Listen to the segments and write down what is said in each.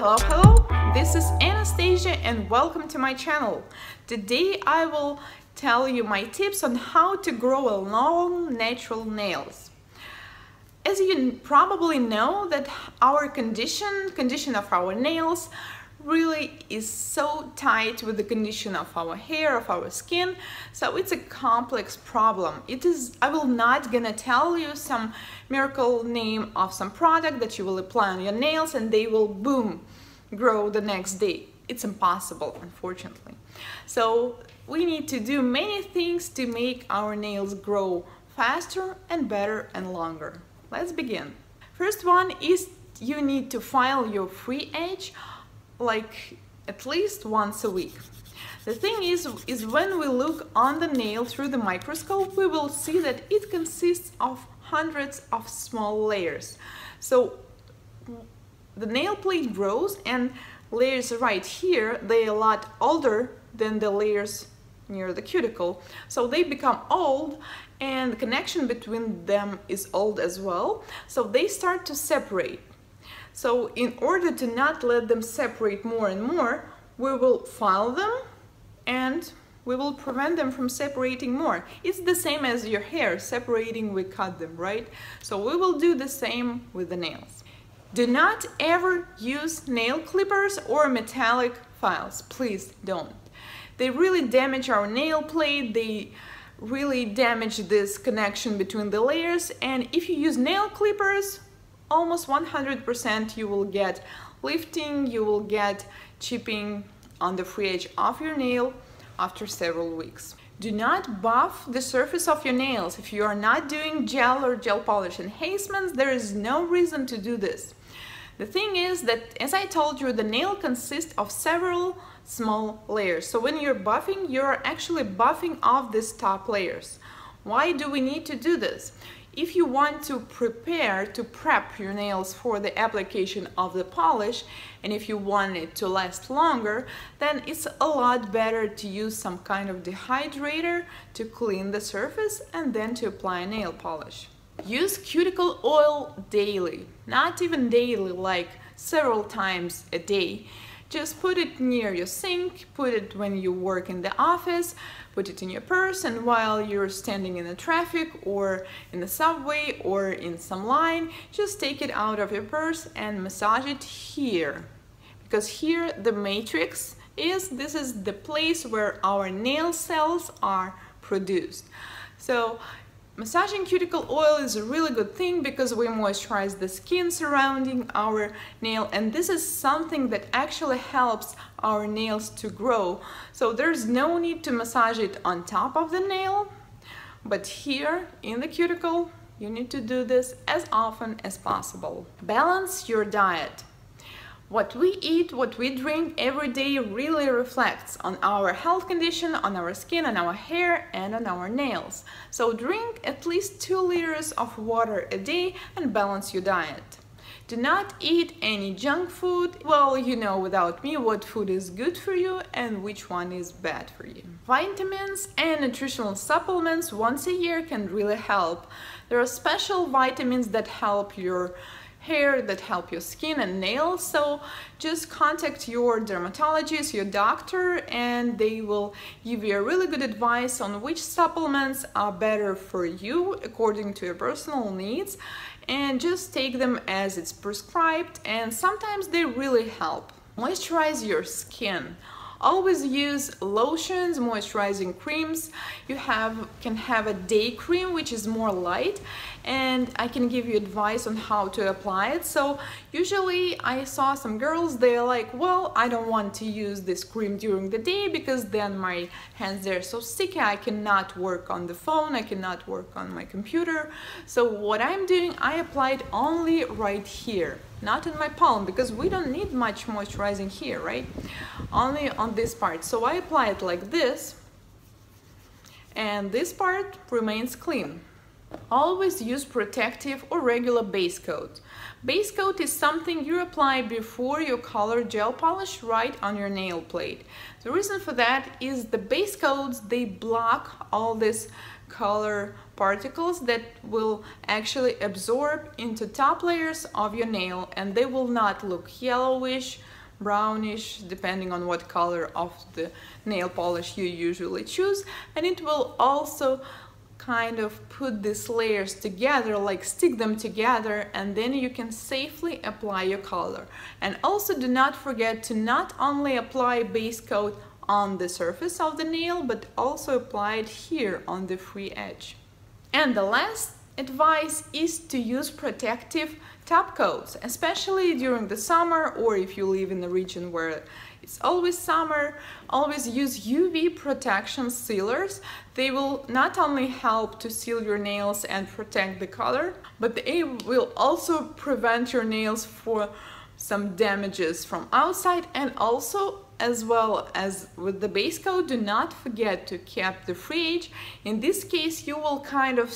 Hello, this is Anastasia and welcome to my channel. Today I will tell you my tips on how to grow long natural nails. As you probably know that our condition of our nails really is so tied with the condition of our hair, of our skin, so it's a complex problem. I will not gonna tell you some miracle name of some product that you will apply on your nails and they will boom grow the next day. It's impossible, unfortunately. So we need to do many things to make our nails grow faster and better and longer. Let's begin. First one is you need to file your free edge like at least once a week. The thing is when we look on the nail through the microscope, we will see that it consists of hundreds of small layers. So the nail plate grows and layers right here, they're a lot older than the layers near the cuticle. So they become old and the connection between them is old as well. So they start to separate. So in order to not let them separate more and more, we will file them and we will prevent them from separating more. It's the same as your hair, separating we cut them, right? So we will do the same with the nails. Do not ever use nail clippers or metallic files, please don't. They really damage our nail plate, they really damage this connection between the layers, and if you use nail clippers, almost 100% you will get lifting, you will get chipping on the free edge of your nail after several weeks. Do not buff the surface of your nails. If you are not doing gel or gel polish enhancements, there is no reason to do this. The thing is that, as I told you, the nail consists of several small layers. So when you're buffing, you're actually buffing off these top layers. Why do we need to do this? If you want to prep your nails for the application of the polish, and if you want it to last longer, then it's a lot better to use some kind of dehydrator to clean the surface and then to apply nail polish. Use cuticle oil daily, not even daily, like several times a day. Just put it near your sink, put it when you work in the office, put it in your purse, and while you're standing in the traffic or in the subway or in some line, just take it out of your purse and massage it here. Because here the matrix is, this is the place where our nail cells are produced. So massaging cuticle oil is a really good thing because we moisturize the skin surrounding our nail, and this is something that actually helps our nails to grow. So there's no need to massage it on top of the nail, but here in the cuticle you need to do this as often as possible. Balance your diet. What we eat, what we drink every day really reflects on our health condition, on our skin, on our hair, and on our nails. So drink at least 2 liters of water a day and balance your diet. Do not eat any junk food. Well, you know without me what food is good for you and which one is bad for you. Vitamins and nutritional supplements once a year can really help. There are special vitamins that help your hair, that help your skin and nails, so just contact your dermatologist, your doctor, and they will give you a really good advice on which supplements are better for you according to your personal needs, and just take them as it's prescribed, and sometimes they really help. Moisturize your skin. Always use lotions, moisturizing creams. You can have a day cream which is more light, and I can give you advice on how to apply it. So usually I saw some girls, they're like, well, I don't want to use this cream during the day because then my hands, they're so sticky, I cannot work on the phone, I cannot work on my computer. So what I'm doing, I apply it only right here, not in my palm, because we don't need much moisturizing here, right? Only on this part. So I apply it like this, and this part remains clean. Always use protective or regular base coat. Base coat is something you apply before you color gel polish right on your nail plate. The reason for that is the base coats, they block all this color particles that will actually absorb into top layers of your nail, and they will not look yellowish, brownish, depending on what color of the nail polish you usually choose. And it will also kind of put these layers together, like stick them together, and then you can safely apply your color. And also do not forget to not only apply base coat on the surface of the nail, but also apply it here on the free edge. And the last advice is to use protective top coats, especially during the summer, or if you live in a region where it's always summer. Always use UV protection sealers. They will not only help to seal your nails and protect the color, but they will also prevent your nails from some damages from outside. And also, as well as with the base coat, do not forget to cap the free edge. In this case, you will kind of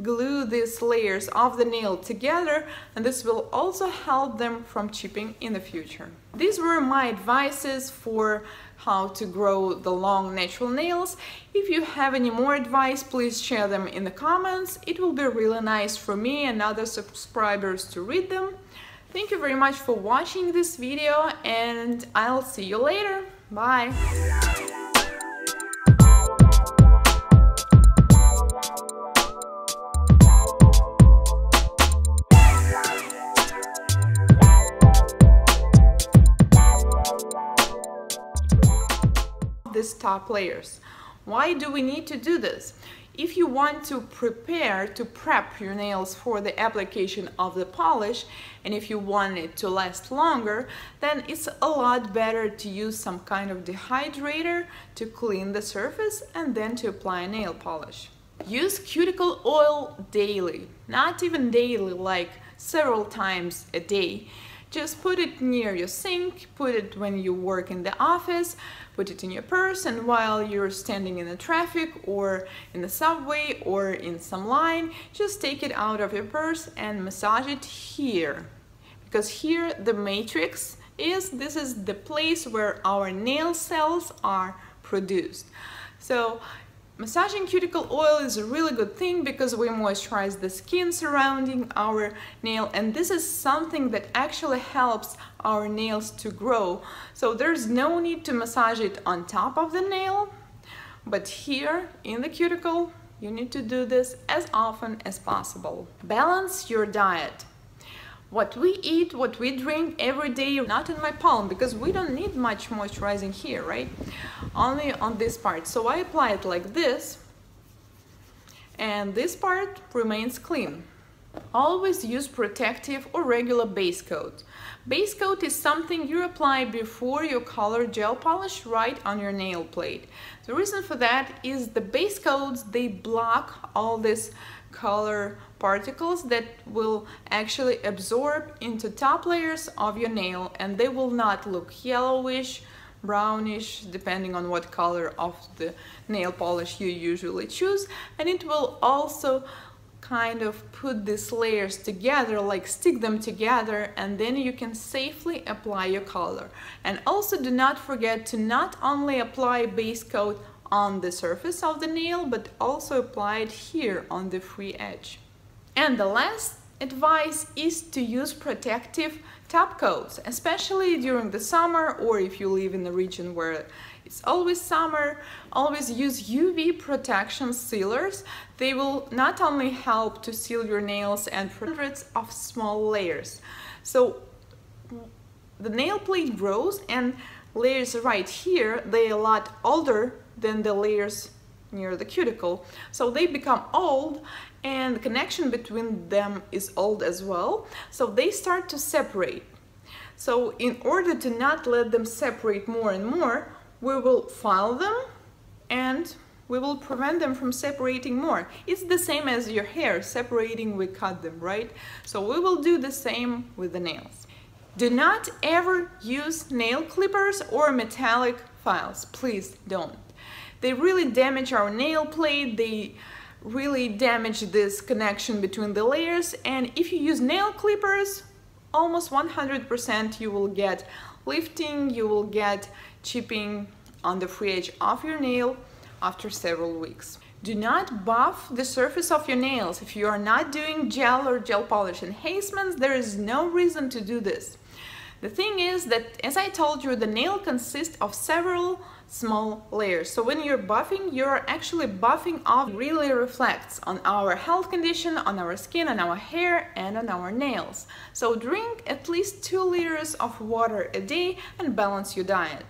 glue these layers of the nail together, and this will also help them from chipping in the future. These were my advices for how to grow the long natural nails. If you have any more advice, please share them in the comments. It will be really nice for me and other subscribers to read them. Thank you very much for watching this video, and I'll see you later. Bye! These top layers. Why do we need to do this? If you want to prep your nails for the application of the polish, and if you want it to last longer, then it's a lot better to use some kind of dehydrator to clean the surface and then to apply nail polish. Use cuticle oil daily, not even daily, like several times a day. Just put it near your sink, put it when you work in the office, put it in your purse, and while you're standing in the traffic or in the subway or in some line, just take it out of your purse and massage it here. Because here the matrix is, this is the place where our nail cells are produced. So massaging cuticle oil is a really good thing because we moisturize the skin surrounding our nail, and this is something that actually helps our nails to grow. So there's no need to massage it on top of the nail, but here in the cuticle you need to do this as often as possible. Balance your diet. What we eat, what we drink every day, not in my palm, because we don't need much moisturizing here, right? Only on this part. So I apply it like this, and this part remains clean. Always use protective or regular base coat. Base coat is something you apply before your color gel polish right on your nail plate. The reason for that is the base coats, they block all this color particles that will actually absorb into top layers of your nail, and they will not look yellowish, brownish, depending on what color of the nail polish you usually choose. And it will also kind of put these layers together, like stick them together, and then you can safely apply your color. And also do not forget to not only apply base coat on the surface of the nail, but also apply it here on the free edge. And the last advice is to use protective top coats, especially during the summer, or if you live in a region where it's always summer. Always use UV protection sealers. They will not only help to seal your nails and hundreds of small layers. So the nail plate grows, and layers right here, they're a lot older than the layers near the cuticle. So they become old, and the connection between them is old as well. So they start to separate. So in order to not let them separate more and more, we will file them and we will prevent them from separating more. It's the same as your hair separating, we cut them, right? So we will do the same with the nails. Do not ever use nail clippers or metallic files. Please don't. They really damage our nail plate, they really damage this connection between the layers, and if you use nail clippers, almost 100% you will get lifting, you will get chipping on the free edge of your nail after several weeks. Do not buff the surface of your nails. If you are not doing gel or gel polish enhancements, there is no reason to do this. The thing is that, as I told you, the nail consists of several small layers. So when you're buffing, you're actually buffing off really reflects on our health condition, on our skin, on our hair, and on our nails. So drink at least 2 liters of water a day and balance your diet.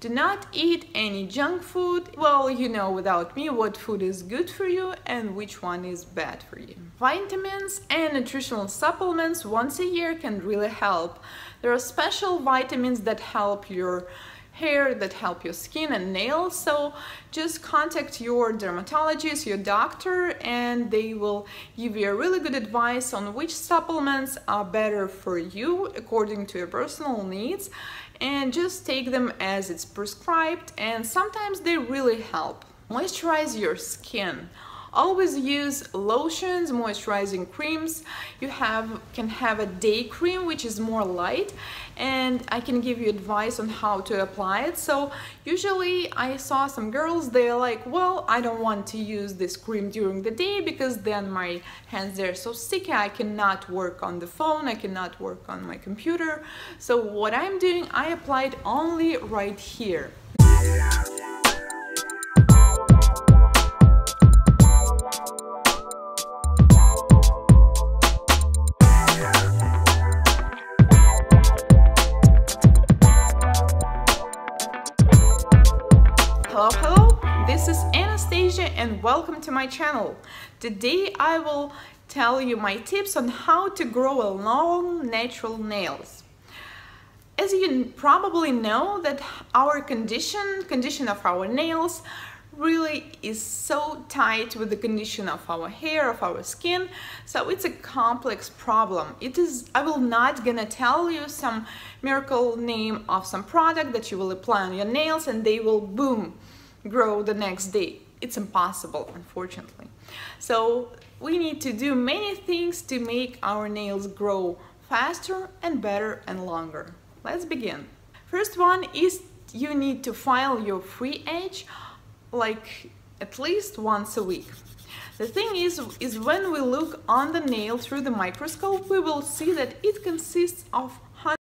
Do not eat any junk food. Well, you know without me what food is good for you and which one is bad for you. Vitamins and nutritional supplements once a year can really help. There are special vitamins that help your hair, that help your skin and nails, so just contact your dermatologist, your doctor, and they will give you a really good advice on which supplements are better for you according to your personal needs, and just take them as it's prescribed, and sometimes they really help. Moisturize your skin. Always use lotions, moisturizing creams. You can have a day cream, which is more light, and I can give you advice on how to apply it. So usually I saw some girls, they're like, well, I don't want to use this cream during the day because then my hands, they're so sticky, I cannot work on the phone, I cannot work on my computer. So what I'm doing, I apply it only right here. Hello, this is Anastasia and welcome to my channel. Today I will tell you my tips on how to grow long natural nails. As you probably know, that our condition of our nails really is so tight with the condition of our hair, of our skin, so it's a complex problem. I will not gonna tell you some miracle name of some product that you will apply on your nails and they will boom, grow the next day. It's impossible, unfortunately. So we need to do many things to make our nails grow faster and better and longer. Let's begin. First one is you need to file your free edge like at least once a week. The thing is when we look on the nail through the microscope, we will see that it consists of